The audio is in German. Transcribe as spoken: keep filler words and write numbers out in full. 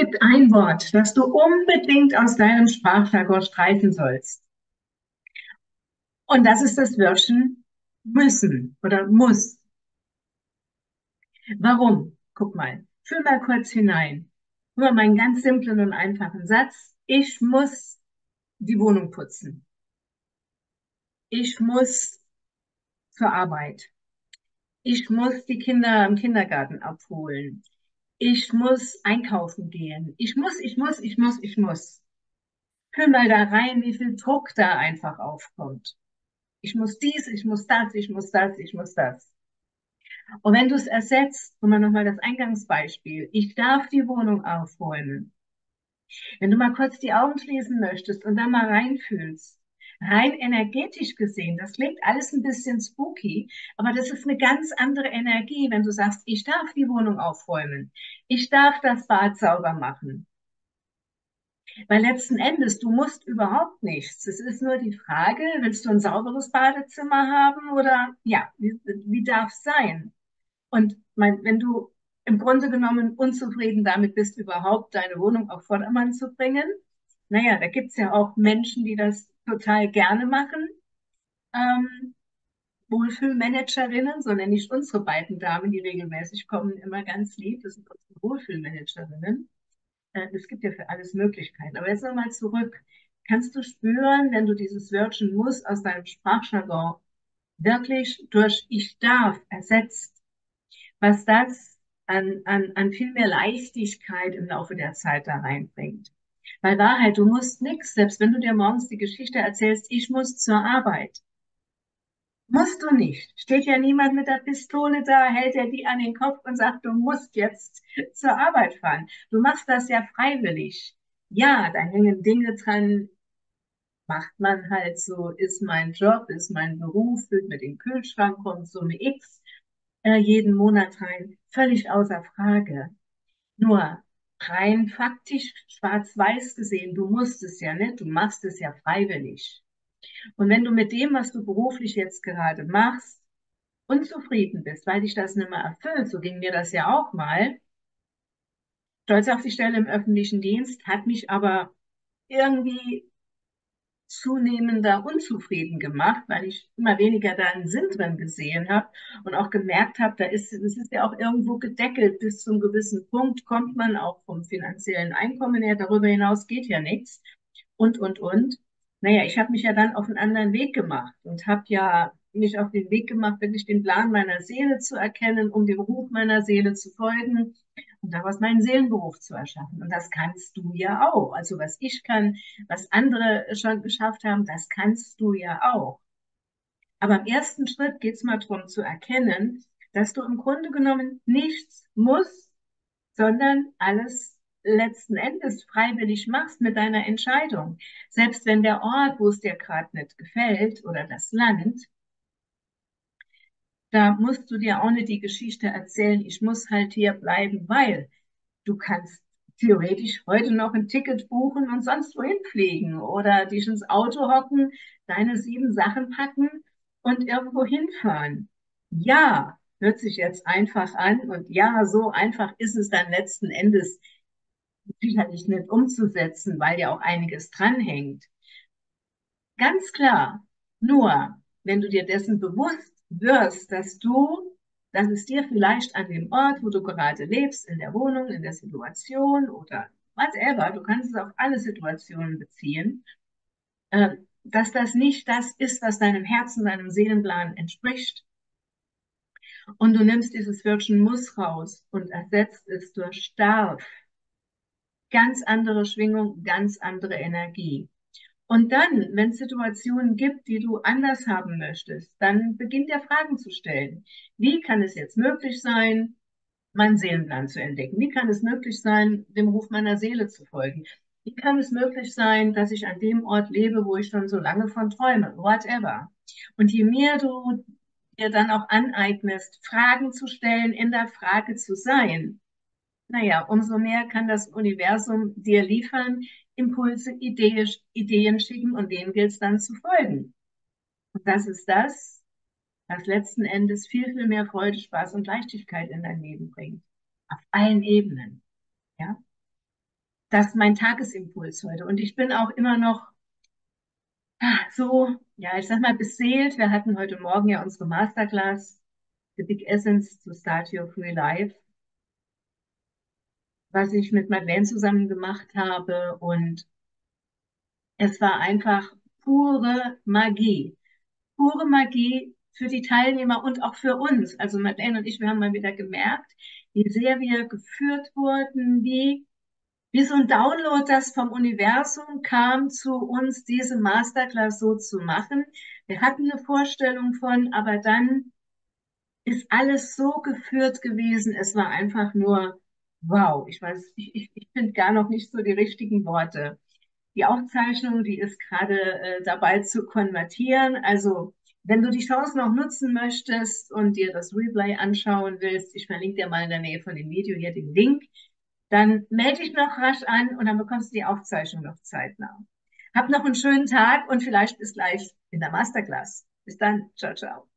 gibt ein Wort, das du unbedingt aus deinem Sprachjargon streichen sollst. Und das ist das Wörtchen müssen oder muss. Warum? Guck mal, fühl mal kurz hinein. Nur meinen ganz simplen und einfachen Satz. Ich muss die Wohnung putzen. Ich muss zur Arbeit. Ich muss die Kinder im Kindergarten abholen. Ich muss einkaufen gehen. Ich muss, ich muss, ich muss, ich muss. Fühl mal da rein, wie viel Druck da einfach aufkommt. Ich muss dies, ich muss das, ich muss das, ich muss das. Und wenn du es ersetzt, guck mal nochmal das Eingangsbeispiel. Ich darf die Wohnung aufräumen. Wenn du mal kurz die Augen schließen möchtest und da mal reinfühlst, rein energetisch gesehen, das klingt alles ein bisschen spooky, aber das ist eine ganz andere Energie, wenn du sagst, ich darf die Wohnung aufräumen, ich darf das Bad sauber machen. Weil letzten Endes, du musst überhaupt nichts. Es ist nur die Frage, willst du ein sauberes Badezimmer haben oder, ja, wie, wie darf es sein? Und mein, wenn du im Grunde genommen unzufrieden damit bist, überhaupt deine Wohnung auf Vordermann zu bringen, naja, da gibt es ja auch Menschen, die das total gerne machen. Ähm, Wohlfühlmanagerinnen, so nenne ich unsere beiden Damen, die regelmäßig kommen, immer ganz lieb. Das sind unsere Wohlfühlmanagerinnen. Äh, es gibt ja für alles Möglichkeiten. Aber jetzt nochmal zurück. Kannst du spüren, wenn du dieses Wörtchen muss aus deinem Sprachjargon wirklich durch ich darf ersetzt, was das an, an, an viel mehr Leichtigkeit im Laufe der Zeit da reinbringt? Weil Wahrheit, du musst nichts, selbst wenn du dir morgens die Geschichte erzählst, ich muss zur Arbeit. Musst du nicht. Steht ja niemand mit der Pistole da, hält er die an den Kopf und sagt, du musst jetzt zur Arbeit fahren. Du machst das ja freiwillig. Ja, da hängen Dinge dran, macht man halt so, ist mein Job, ist mein Beruf, füllt mir den Kühlschrank, kommt Summe X äh, jeden Monat rein. Völlig außer Frage. Nur rein faktisch schwarz-weiß gesehen, du musst es ja nicht, du machst es ja freiwillig. Und wenn du mit dem, was du beruflich jetzt gerade machst, unzufrieden bist, weil dich das nicht mehr erfüllt, so ging mir das ja auch mal, stolz auf die Stelle im öffentlichen Dienst, hat mich aber irgendwie zunehmender unzufrieden gemacht, weil ich immer weniger da einen Sinn drin gesehen habe und auch gemerkt habe, da ist, das ist ja auch irgendwo gedeckelt, bis zu einem gewissen Punkt kommt man auch vom finanziellen Einkommen her, darüber hinaus geht ja nichts und, und, und. Naja, ich habe mich ja dann auf einen anderen Weg gemacht und habe ja mich auf den Weg gemacht, wirklich den Plan meiner Seele zu erkennen, um dem Ruf meiner Seele zu folgen und daraus meinen Seelenberuf zu erschaffen. Und das kannst du ja auch. Also was ich kann, was andere schon geschafft haben, das kannst du ja auch. Aber im ersten Schritt geht es mal darum zu erkennen, dass du im Grunde genommen nichts musst, sondern alles letzten Endes freiwillig machst mit deiner Entscheidung. Selbst wenn der Ort, wo es dir gerade nicht gefällt, oder das Land, da musst du dir auch nicht die Geschichte erzählen, ich muss halt hier bleiben, weil du kannst theoretisch heute noch ein Ticket buchen und sonst wohin fliegen oder dich ins Auto hocken, deine sieben Sachen packen und irgendwo hinfahren. Ja, hört sich jetzt einfach an und ja, so einfach ist es dann letzten Endes sicherlich nicht umzusetzen, weil ja auch einiges dranhängt. Ganz klar, nur wenn du dir dessen bewusst wirst, dass du, dass es dir vielleicht an dem Ort, wo du gerade lebst, in der Wohnung, in der Situation oder whatever, du kannst es auf alle Situationen beziehen, dass das nicht das ist, was deinem Herzen, deinem Seelenplan entspricht. Und du nimmst dieses Wörtchen muss raus und ersetzt es durch darf. Ganz andere Schwingung, ganz andere Energie. Und dann, wenn es Situationen gibt, die du anders haben möchtest, dann beginnt dir Fragen zu stellen. Wie kann es jetzt möglich sein, meinen Seelenplan zu entdecken? Wie kann es möglich sein, dem Ruf meiner Seele zu folgen? Wie kann es möglich sein, dass ich an dem Ort lebe, wo ich schon so lange von träume? Whatever. Und je mehr du dir dann auch aneignest, Fragen zu stellen, in der Frage zu sein, naja, umso mehr kann das Universum dir liefern, Impulse, Ideen, Ideen schicken und denen gilt es dann zu folgen. Und das ist das, was letzten Endes viel, viel mehr Freude, Spaß und Leichtigkeit in dein Leben bringt. Auf allen Ebenen. Ja? das ist mein Tagesimpuls heute. Und ich bin auch immer noch so, ja, ich sag mal, beseelt. Wir hatten heute Morgen ja unsere Masterclass, The Big Essence to Start Your Free Life, was ich mit Madeleine zusammen gemacht habe. Und es war einfach pure Magie. Pure Magie für die Teilnehmer und auch für uns. Also Madeleine und ich, wir haben mal wieder gemerkt, wie sehr wir geführt wurden, wie, wie so ein Download, das vom Universum kam, zu uns diese Masterclass so zu machen. Wir hatten eine Vorstellung von, aber dann ist alles so geführt gewesen. Es war einfach nur wow. Ich weiß, ich, ich, ich finde gar noch nicht so die richtigen Worte. Die Aufzeichnung, die ist gerade äh, dabei zu konvertieren. Also wenn du die Chance noch nutzen möchtest und dir das Replay anschauen willst, ich verlinke dir mal in der Nähe von dem Video hier den Link, dann melde dich noch rasch an und dann bekommst du die Aufzeichnung noch zeitnah. Hab noch einen schönen Tag und vielleicht bis gleich in der Masterclass. Bis dann. Ciao, ciao.